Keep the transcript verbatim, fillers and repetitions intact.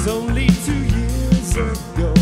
It's only two years ago.